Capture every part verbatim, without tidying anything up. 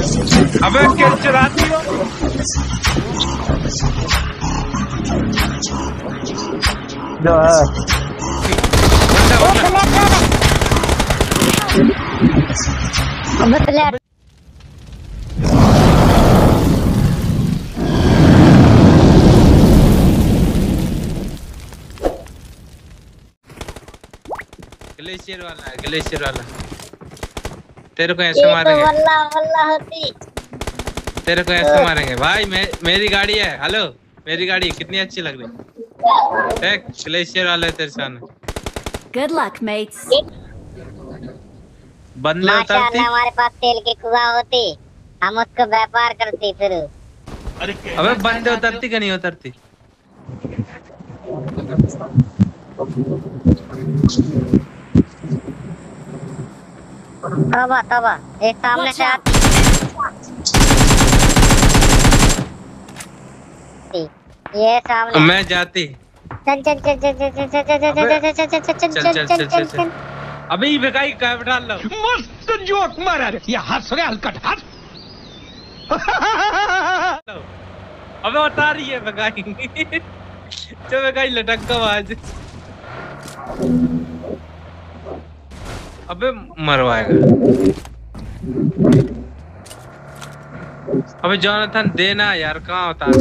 अबे क्या चलाती हो? जो है मतलब ग्लेशियर वाला है, ग्लेशियर वाला तेरे को ऐसे मारेंगे, वल्ला वल्ला होती तेरे को ऐसे मारेंगे भाई। मे, मेरी गाड़ी है, हेलो मेरी गाड़ी कितनी अच्छी लग रही है, ग्लेशियर वाला है तेरे सामने। Good luck mates. बंदे उतरती हमारे पास तेल के कुआ होती, हम उसको व्यापार करती फिर। अबे बंदे उतरती कि नहीं उतरती? तबा तबा एक सामने से आती ये सामने मैं जाती। चल चल चल चल चल चल चल चल चल चल चल चल अभी बेकाई का डाल लो। मस्त जोक मारा रे, ये हंस रे हलकट हंस। अबे उतार रही है बेकाई, जो बेकाई लटक का आवाज। अबे मरवाएगा। अबे जोनाथन देना यार, कहाँ उतारा?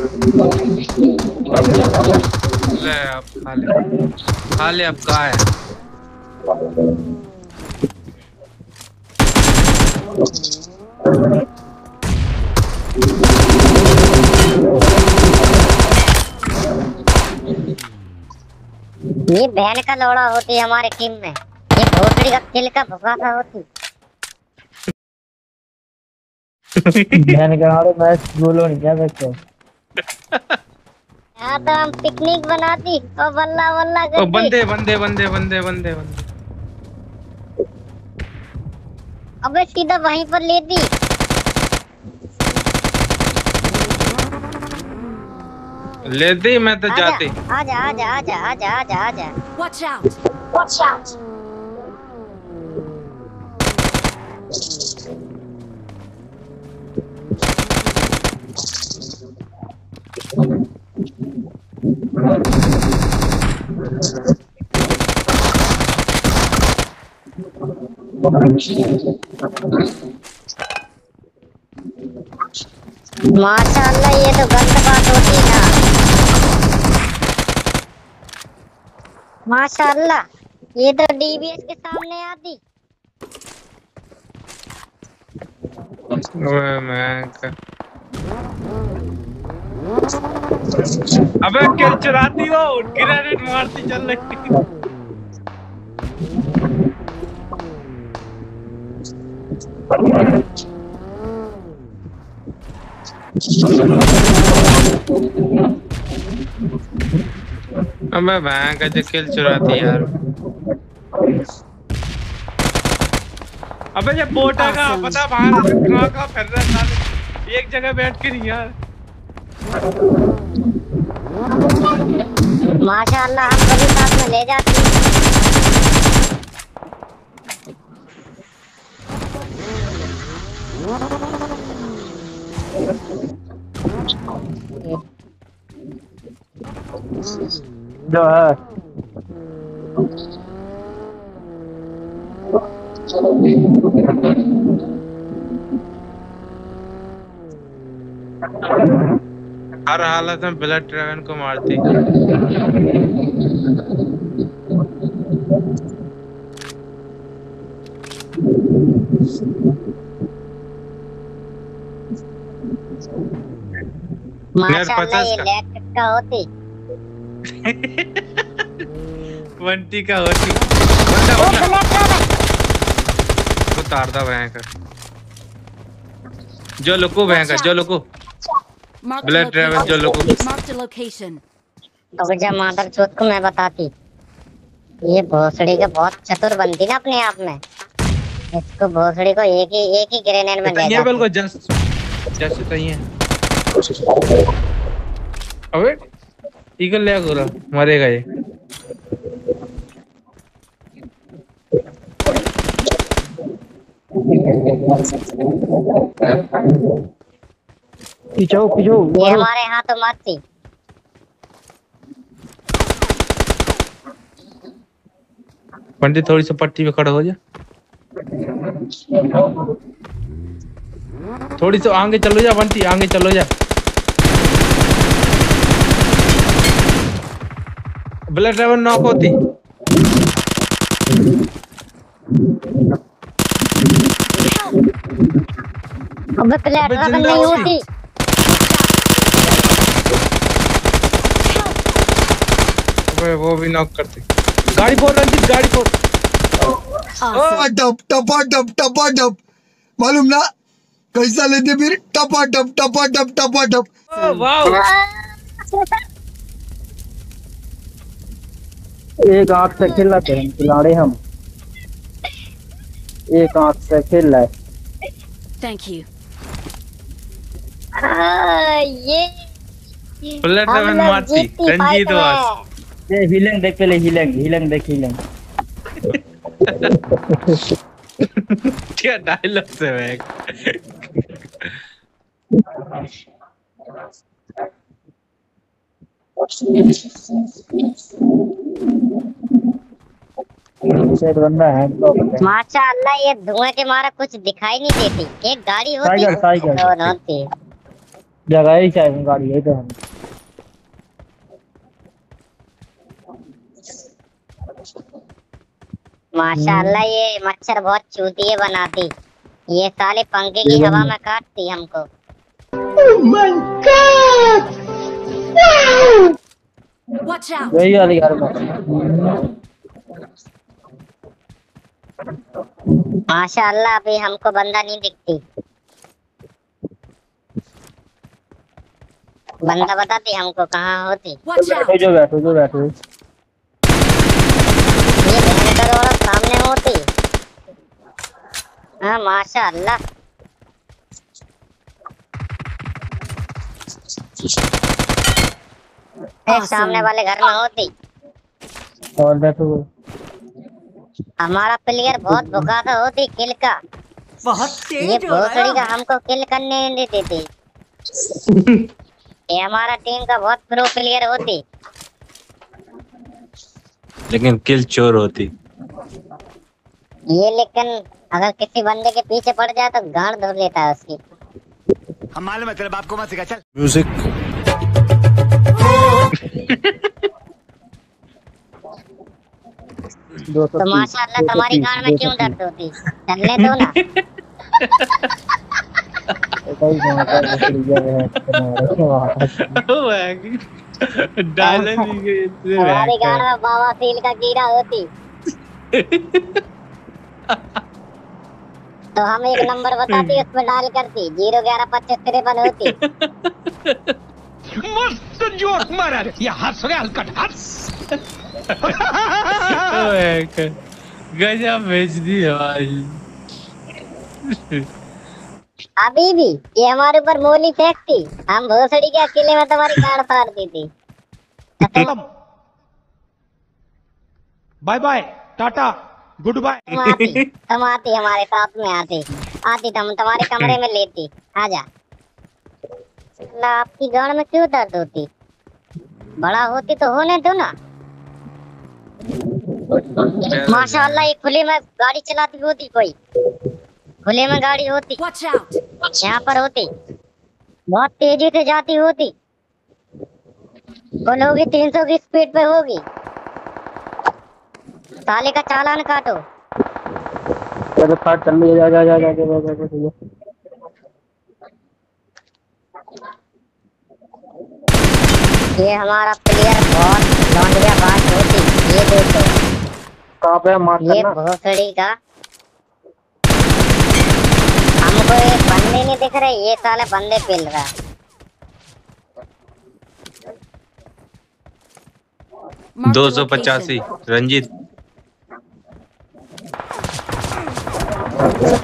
ले अब खा ले, खा ले अब कहाँ है? ये बहन का लोड़ा होती है हमारे टीम में, भोसड़ी का खेल का भुकासा होती। मैंने कहा अरे मैच बोलो नहीं क्या सकते। यहाँ तो हम पिकनिक बनाती और वल्ला वल्ला करती। ओ बंदे बंदे बंदे बंदे बंदे बंदे। अबे सीधा वहीं पर लेती। लेती मैं तो जाती। आजा आजा आजा आजा आजा आजा। Watch out! Watch out! माशाल्लाह ये तो गलत बात होती है ना। माशाल्लाह ये तो डीबीएस के सामने आती। अबे क्या चलाती हो? ग्रेनेड मारती चल रही। अबे भाई का जो किल चुराती यार। अबे ये बोटा का पता भाग कहाँ का फिर रहा था, एक जगह बैठ के नहीं यार। माशाल्लाह हम बड़ी साथ में ले जाती। जो है हर हालत में ब्लड ड्रैगन को मारती। माशाल्लाह ये लैक का होती। ट्वेंटी का होती। तो तारदा भयंकर। जो लुको भयंकर, जो लुको। ब्लड ड्रैगन जो लोकेशन। अब जब मादर चोट को मैं बताती, ये भोसड़ी का बहुत चतुर बनती ना अपने आप में। इसको भोसड़ी को एक ही एक ही ग्रेनेड में ले जाती। को जस्ट जस्ट कहीं है। अबे ईगल ले गोरा मरेगा ये। खिंचाओ खिंचाओ ये हमारे यहाँ तो मत थी। पंडित थोड़ी सी पट्टी पे खड़ा हो जा, थोड़ी सी आगे चलो जा बंटी, आगे चलो जा। बुलेट ड्राइवर नॉक होती, अबे बुलेट ड्राइवर नहीं होती। अबे वो भी नॉक करती। गाड़ी फोड़ रंजित, गाड़ी फोड़। ओ टप टपा टप टपा टप, मालूम ना कैसा लेते फिर, टपा टप टपा टप टपा टप। एक आंख से खेल रहे हैं खिलाड़ी हम, एक आंख से खेल रहे। Thank you. ये बुलेट ड्राइवर मारती रंजीत वास। ये हिलंग देख पहले, हिलंग हिलंग देख हिलंग। क्या डायलॉग है बैग। से बंदा है माशाल्लाह, ये धुएं के मारा कुछ दिखाई नहीं देती। एक गाड़ी होती है और नाती जगह ही चाहिए गाड़ी है तो हम माशाल्लाह। ये मच्छर बहुत चूतिए बनाती, ये साले पंखे की हवा में काटती हमको। Oh my God! Watch out! यही वाली यार माशाल्लाह, अभी हमको बंदा नहीं दिखती। बंदा बताती हमको कहाँ होती। बैठो जो बैठो जो बैठो, सामने होती। हाँ माशाअल्लाह। सामने वाले घर में होती। और बैठो। हमारा प्लेयर बहुत भूखा था, होती किल का। ये भोसड़ी का हमको किल करने नहीं देती। ये हमारा टीम का बहुत प्रो प्लेयर होती, लेकिन किल चोर होती। ये लेकिन अगर किसी बंदे के पीछे पड़ जाए तो गांड धर लेता है उसकी। हम मालूम है तेरे बाप को मत सिखा, चल। म्यूजिक। तो माशाल्लाह तुम्हारी गांड में क्यों दर्द होती? चलने दो ना। तुम्हारी गांड में बाबा सील का कीड़ा होती। तो हम एक नंबर बताती, उसमें डाल करती जीरो ग्यारह पच्चीस तिरपन होती। मस्त जोक मारा रे, ये हंस रहे हलकट हंस। गजब भेज दी भाई। अभी भी ये हमारे ऊपर मोली फेंकती, हम भोसड़ी के अकेले में तुम्हारी गाड़ फाड़ देती। Bye bye Tata good bye. तुम आती हमारे साथ में, आती आती तुम तुम्हारे कमरे में लेती। आजा। अल्लाह आपकी गांड में क्यों दर्द होती? बड़ा होती तो होने दो ना। माशाल्लाह ये खुले में गाड़ी चलाती होती, कोई खुले में गाड़ी होती यहाँ पर होती, बहुत तेजी से जाती होती। बोलोगी तीन सौ की स्पीड पे होगी। साले का चालान काटो। चलो काट, चल जा जा जा जा जा। ये हमारा प्लेयर बहुत लौंडिया बात होती। ये देखो कहां पे मार करना, ये भोसड़ी का। हमको ये बंदे नहीं दिख रहे, ये साले बंदे पेल रहा। दो सौ पचासी रंजीत।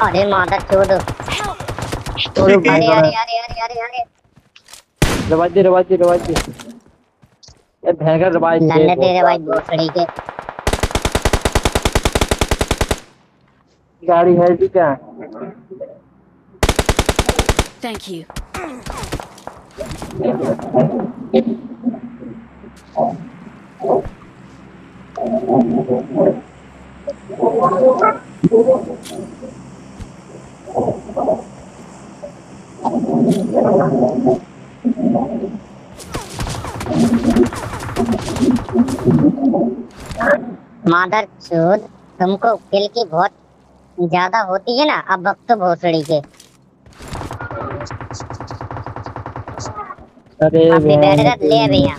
अरे माता चोद। अरे अरे अरे अरे अरे अरे रवाज दे रवाज दे रवाज दे। ये भयंकर रवाज दे, लन्ने दे रवाज भोसड़ी के। गाड़ी है भी क्या? Thank you. मादर चोद, तुमको किल की बहुत ज्यादा होती है ना, अब वक्त तो भोसड़ी के। अरे अपनी बैठक ले भैया।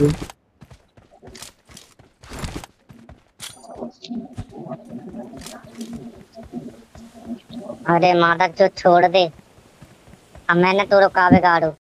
अरे मादर चोद छोड़ दे, अब मैंने तो रुकावे गाड़ू।